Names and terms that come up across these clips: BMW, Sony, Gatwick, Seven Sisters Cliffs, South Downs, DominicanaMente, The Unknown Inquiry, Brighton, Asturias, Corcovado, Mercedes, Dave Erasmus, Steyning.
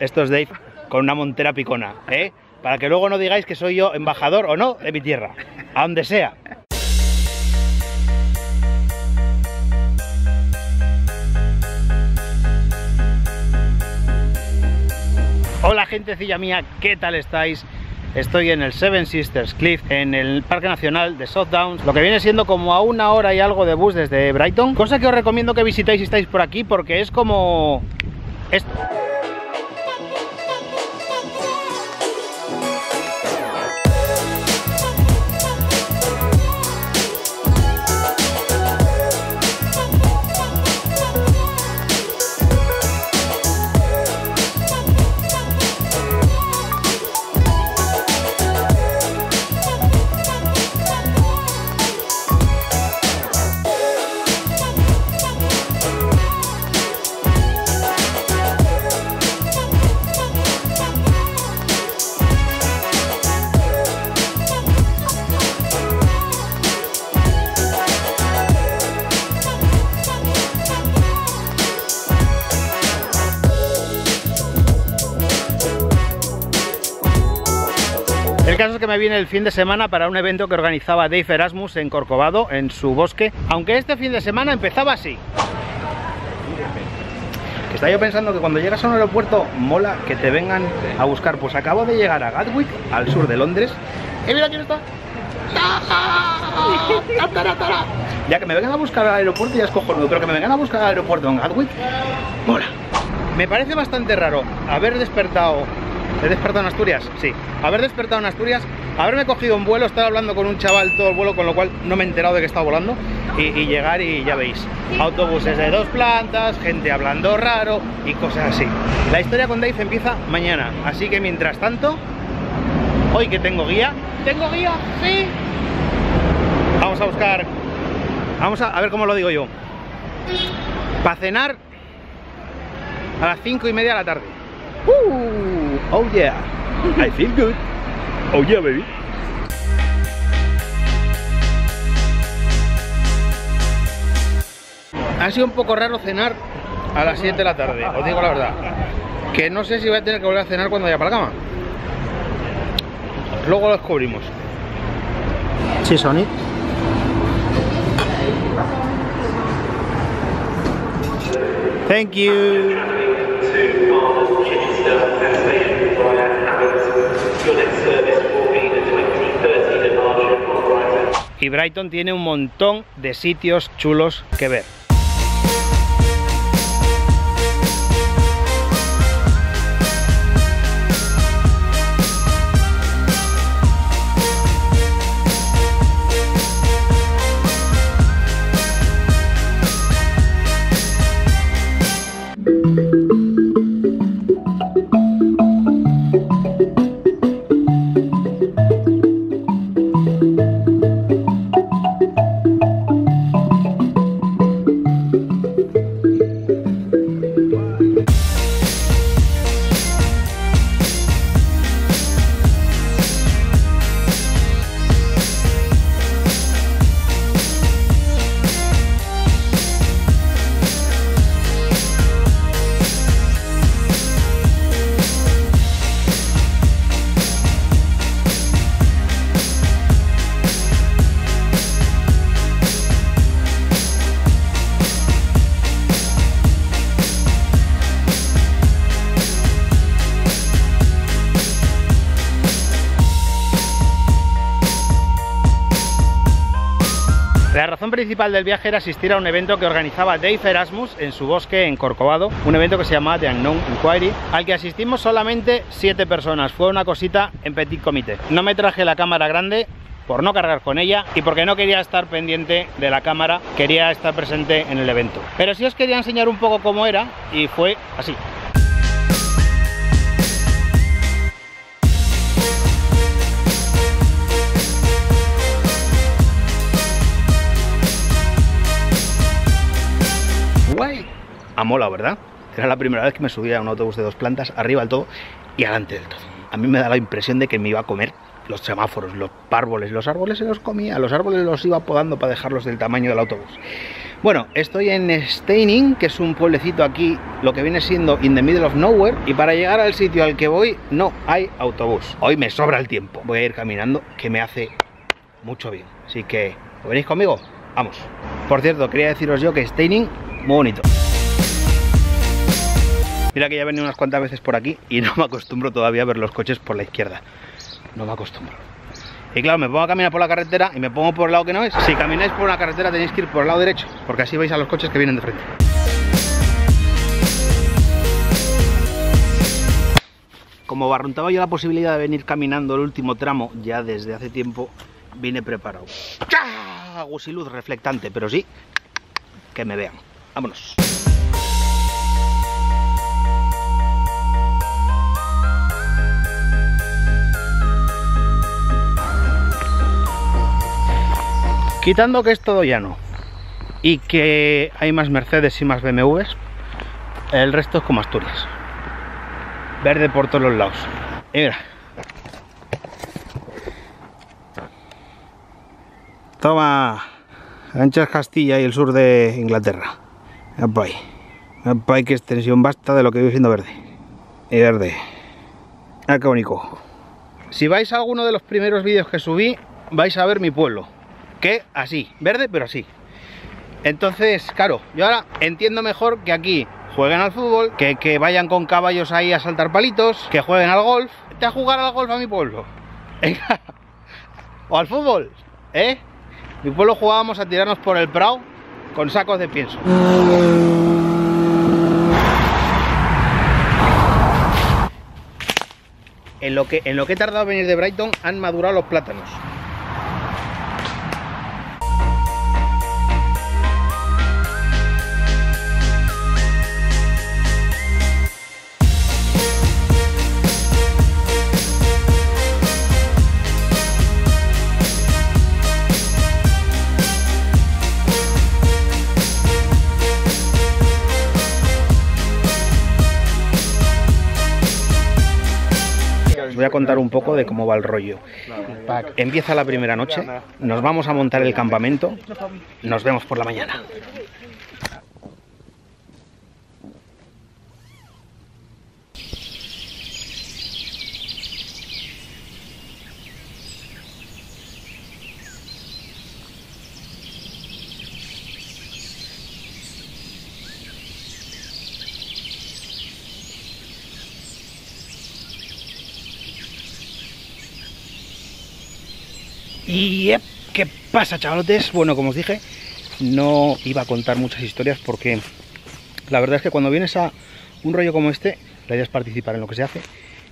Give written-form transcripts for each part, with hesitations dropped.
Esto es Dave con una montera picona, ¿eh? Para que luego no digáis que soy yo embajador o no de mi tierra, a donde sea. Hola gentecilla mía, ¿qué tal estáis? Estoy en el Seven Sisters Cliffs, en el Parque Nacional de South Downs, lo que viene siendo como a 1 hora y algo de bus desde Brighton, cosa que os recomiendo que visitéis si estáis por aquí porque es como... El caso es que me vine el fin de semana para un evento que organizaba Dave Erasmus en Corcovado, en su bosque, aunque este fin de semana empezaba así. Estaba yo pensando que cuando llegas a un aeropuerto mola que te vengan a buscar, pues acabo de llegar a Gatwick, al sur de Londres. ¡Eh, mira quién está! Ya que me vengan a buscar al aeropuerto ya es cojonudo, pero que me vengan a buscar al aeropuerto en Gatwick, mola. Me parece bastante raro haber despertado... ¿He despertado en Asturias? Sí. Haber despertado en Asturias, haberme cogido un vuelo, estar hablando con un chaval todo el vuelo, con lo cual no me he enterado de que estaba volando, y llegar y ya veis, autobuses de 2 plantas, gente hablando raro y cosas así. La historia con Dave empieza mañana, así que mientras tanto, hoy que tengo guía... ¿Tengo guía? Sí. Vamos a buscar... Vamos a ver cómo lo digo yo. Para cenar a las 5:30 de la tarde. Oh yeah, I feel good. Oh yeah, baby. Ha sido un poco raro cenar a las 7 de la tarde, os digo la verdad. Que no sé si voy a tener que volver a cenar cuando vaya para la cama. Luego lo descubrimos. Sí, Sony. Thank you. Y Brighton tiene un montón de sitios chulos que ver. La razón principal del viaje era asistir a un evento que organizaba Dave Erasmus en su bosque en Corcovado, un evento que se llamaba The Unknown Inquiry, al que asistimos solamente 7 personas, fue una cosita en petit comité. No me traje la cámara grande por no cargar con ella y porque no quería estar pendiente de la cámara, quería estar presente en el evento. Pero sí os quería enseñar un poco cómo era y fue así. Ha molado, ¿verdad? Era la primera vez que me subía a un autobús de 2 plantas, arriba del todo y adelante del todo. A mí me da la impresión de que me iba a comer los semáforos, los árboles se los comía, los árboles los iba podando para dejarlos del tamaño del autobús. Bueno, estoy en Steyning, que es un pueblecito aquí, lo que viene siendo in the middle of nowhere, y para llegar al sitio al que voy no hay autobús. Hoy me sobra el tiempo, voy a ir caminando, que me hace mucho bien, así que ¿venís conmigo? Vamos. Por cierto, quería deciros yo que Steyning, muy bonito. Mira que ya he venido unas cuantas veces por aquí y no me acostumbro todavía a ver los coches por la izquierda. No me acostumbro. Y claro, me pongo a caminar por la carretera y me pongo por el lado que no es. Si camináis por una carretera tenéis que ir por el lado derecho, porque así vais a los coches que vienen de frente. Como barruntaba yo la posibilidad de venir caminando el último tramo ya desde hace tiempo, vine preparado. ¡Ah! Gusiluz reflectante, pero sí, que me vean. Vámonos. Quitando que es todo llano y que hay más Mercedes y más BMWs, el resto es como Asturias. Verde por todos los lados. Y mira. Toma. Anchas Castilla y el sur de Inglaterra. Apay. Apay, que extensión basta de lo que vive siendo verde. Y verde. Ah, qué bonito. Si vais a alguno de los primeros vídeos que subí, vais a ver mi pueblo. Que así, verde pero así. Entonces, claro, yo ahora entiendo mejor que aquí jueguen al fútbol, que vayan con caballos ahí a saltar palitos, que jueguen al golf. Vete a jugar al golf a mi pueblo. Venga. O al fútbol, ¿eh? Mi pueblo jugábamos a tirarnos por el prado con sacos de pienso. En lo que he tardado en venir de Brighton han madurado los plátanos. Voy a contar un poco de cómo va el rollo. Empieza la primera noche, nos vamos a montar el campamento, nos vemos por la mañana. Y ¿qué pasa, chavalotes? Bueno, como os dije, no iba a contar muchas historias porque la verdad es que cuando vienes a un rollo como este, la idea es participar en lo que se hace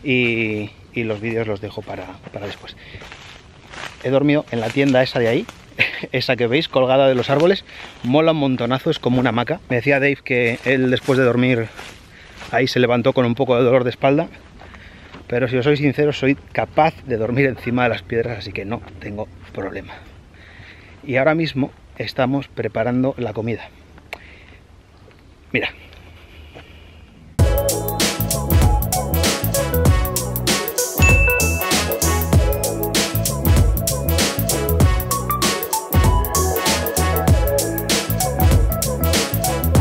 y los vídeos los dejo para después. He dormido en la tienda esa de ahí, esa que veis colgada de los árboles, mola un montonazo, es como una hamaca. Me decía Dave que él después de dormir ahí se levantó con un poco de dolor de espalda. Pero si os soy sincero, soy capaz de dormir encima de las piedras, así que no tengo problema. Y ahora mismo estamos preparando la comida. Mira.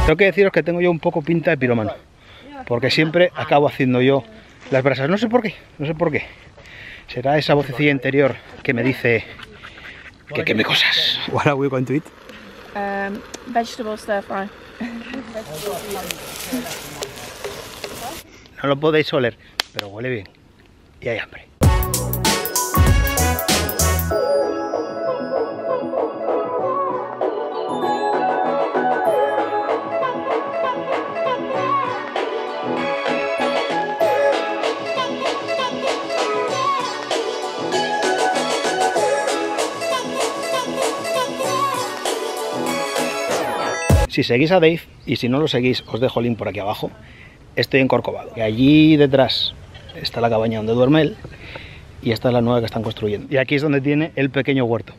Tengo que deciros que tengo yo un poco pinta de piromano, porque siempre acabo haciendo yo las brasas, no sé por qué, no sé por qué. Será esa vocecilla interior que me dice que queme cosas. What are we going to eat? Vegetable stir fry. No lo podéis oler, pero huele bien. Y hay hambre. Si seguís a Dave, y si no lo seguís, os dejo el link por aquí abajo, estoy en Corcovado. Y allí detrás está la cabaña donde duerme él, y esta es la nueva que están construyendo. Y aquí es donde tiene el pequeño huerto.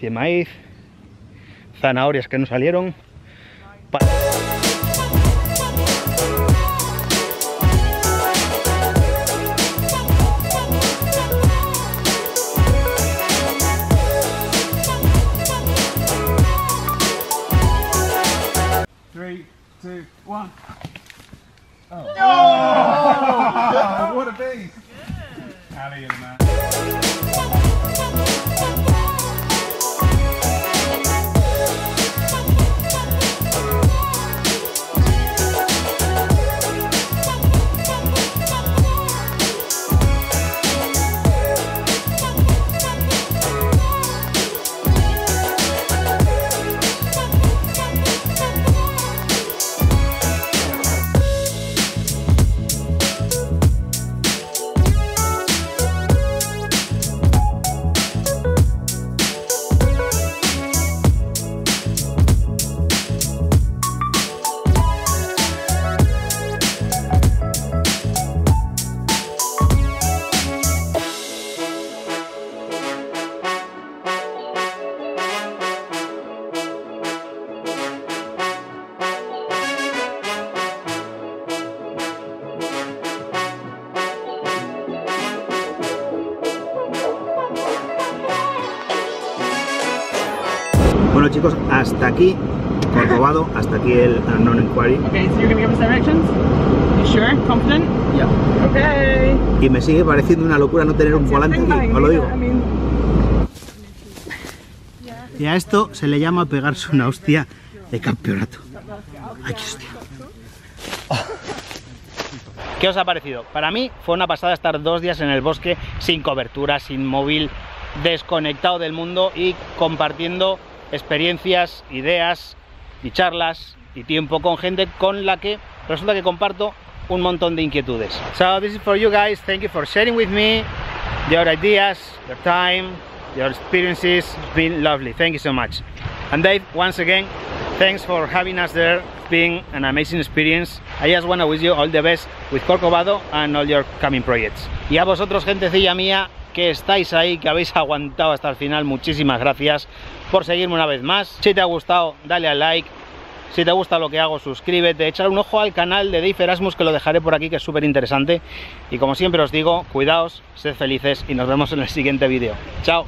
Tiene maíz, zanahorias que no salieron. on. Oh. No! Oh, what a beast! Good. Allie and Matt. Bueno chicos, hasta aquí Corcovado, hasta aquí el Unknown Inquiry. Okay, so you're gonna give us directions? You sure? Confident? Yeah. Okay. Y me sigue pareciendo una locura no tener un volante aquí, os lo digo. Y a esto se le llama pegarse una hostia de campeonato. Ay, qué hostia. ¿Qué os ha parecido? Para mí fue una pasada estar 2 días en el bosque sin cobertura, sin móvil, desconectado del mundo y compartiendo experiencias, ideas y charlas y tiempo con gente con la que resulta que comparto un montón de inquietudes. So this is for you guys. Thank you for sharing with me your ideas, your time, your experiences. It's been lovely. Thank you so much. And Dave, once again, thanks for having us there. It's been an amazing experience. I just want to wish you all the best with Corcovado and all your coming projects. Y a vosotros, gentecilla mía, que estáis ahí, que habéis aguantado hasta el final, muchísimas gracias por seguirme una vez más. Si te ha gustado, dale al like. Si te gusta lo que hago, suscríbete, echar un ojo al canal de Dave Erasmus, que lo dejaré por aquí, que es súper interesante. Y como siempre os digo, cuidaos, sed felices y nos vemos en el siguiente vídeo. Chao.